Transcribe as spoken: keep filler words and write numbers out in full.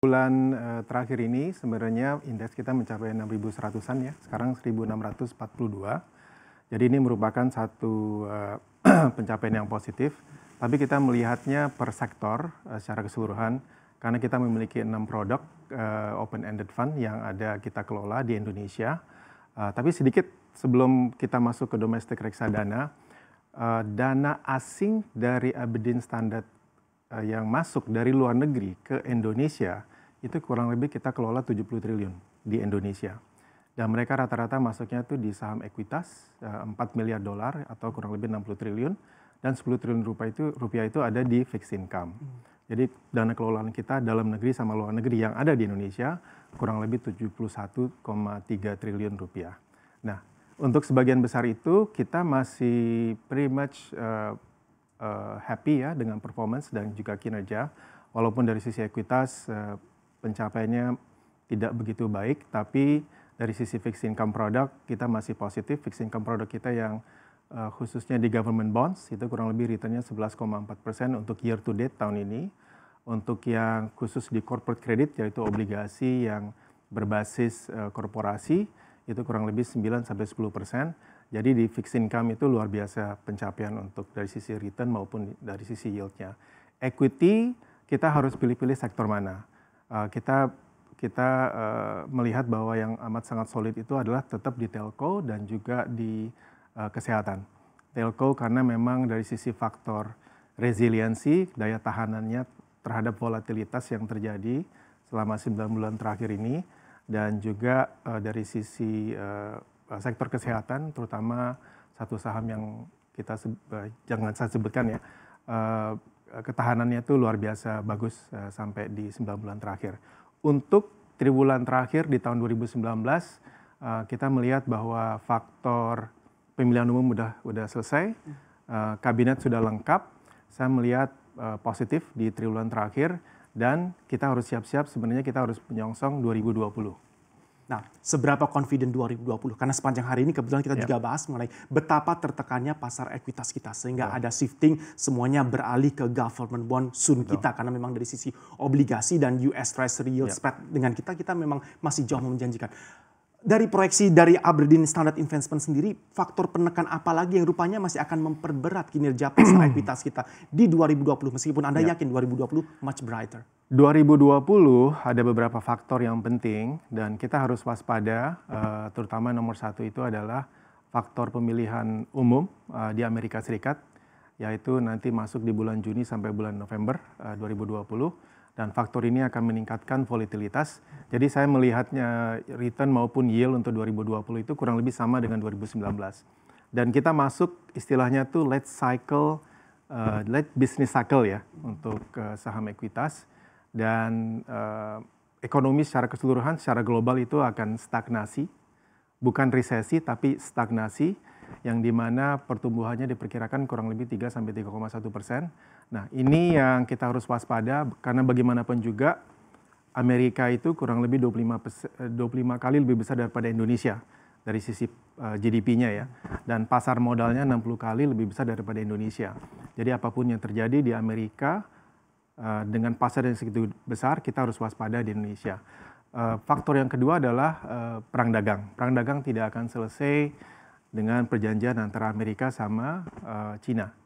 Bulan uh, terakhir ini sebenarnya indeks kita mencapai enam ribu seratusan ya, sekarang seribu enam ratus empat puluh dua. Jadi ini merupakan satu uh, pencapaian yang positif, tapi kita melihatnya per sektor uh, secara keseluruhan, karena kita memiliki enam produk uh, open-ended fund yang ada kita kelola di Indonesia. Uh, tapi sedikit sebelum kita masuk ke domestik reksadana, uh, dana asing dari Aberdeen Standard uh, yang masuk dari luar negeri ke Indonesia, itu kurang lebih kita kelola tujuh puluh triliun di Indonesia. Dan mereka rata-rata masuknya itu di saham ekuitas, empat miliar dolar atau kurang lebih enam puluh triliun, dan sepuluh triliun rupiah itu, rupiah itu ada di fixed income. Jadi dana kelolaan kita dalam negeri sama luar negeri yang ada di Indonesia kurang lebih tujuh puluh satu koma tiga triliun rupiah. Nah, untuk sebagian besar itu kita masih pretty much uh, uh, happy ya dengan performance dan juga kinerja. Walaupun dari sisi ekuitas uh, pencapaiannya tidak begitu baik, tapi dari sisi fixed income product kita masih positif. Fixed income product kita yang uh, khususnya di government bonds itu kurang lebih returnnya sebelas koma empat persen untuk year to date tahun ini. Untuk yang khusus di corporate credit yaitu obligasi yang berbasis uh, korporasi itu kurang lebih sembilan sampai sepuluh persen. Jadi di fixed income itu luar biasa pencapaian untuk dari sisi return maupun dari sisi yieldnya. Equity kita harus pilih-pilih sektor mana. Uh, kita kita uh, melihat bahwa yang amat sangat solid itu adalah tetap di telco dan juga di uh, kesehatan. Telco karena memang dari sisi faktor resiliensi, daya tahanannya terhadap volatilitas yang terjadi selama sembilan bulan terakhir ini, dan juga uh, dari sisi uh, sektor kesehatan, terutama satu saham yang kita uh, jangan saya sebutkan ya, uh, ketahanannya itu luar biasa bagus uh, sampai di sembilan bulan terakhir. Untuk triwulan terakhir di tahun dua ribu sembilan belas, uh, kita melihat bahwa faktor pemilihan umum sudah sudah selesai, uh, kabinet sudah lengkap. Saya melihat uh, positif di triwulan terakhir, dan kita harus siap-siap, sebenarnya kita harus menyongsong dua ribu dua puluh. Nah, seberapa confident dua ribu dua puluh? Karena sepanjang hari ini kebetulan kita yeah. juga bahas mengenai betapa tertekannya pasar ekuitas kita. Sehingga yeah. ada shifting, semuanya beralih ke government bond soon Betul. kita. Karena memang dari sisi obligasi dan U S Treasury yield yeah. spread dengan kita, kita memang masih jauh memenjanjikan. Dari proyeksi dari Aberdeen Standard Investment sendiri, faktor penekan apa lagi yang rupanya masih akan memperberat kinerja pasar ekuitas kita di dua ribu dua puluh, meskipun Anda ya. yakin dua ribu dua puluh much brighter? dua ribu dua puluh ada beberapa faktor yang penting dan kita harus waspada, uh, terutama nomor satu itu adalah faktor pemilihan umum uh, di Amerika Serikat, yaitu nanti masuk di bulan Juni sampai bulan November uh, dua ribu dua puluh. Dan faktor ini akan meningkatkan volatilitas. Jadi saya melihatnya return maupun yield untuk dua ribu dua puluh itu kurang lebih sama dengan dua ribu sembilan belas. Dan kita masuk istilahnya tuh late cycle, uh, late business cycle ya untuk uh, saham ekuitas. Dan uh, ekonomi secara keseluruhan, secara global itu akan stagnasi. Bukan resesi tapi stagnasi, yang dimana pertumbuhannya diperkirakan kurang lebih tiga sampai tiga koma satu persen. Nah, ini yang kita harus waspada karena bagaimanapun juga Amerika itu kurang lebih dua puluh lima kali lebih besar daripada Indonesia dari sisi uh, G D P-nya ya. Dan pasar modalnya enam puluh kali lebih besar daripada Indonesia. Jadi apapun yang terjadi di Amerika uh, dengan pasar yang segitu besar, kita harus waspada di Indonesia. Uh, faktor yang kedua adalah uh, perang dagang. Perang dagang tidak akan selesai dengan perjanjian antara Amerika sama uh, Cina.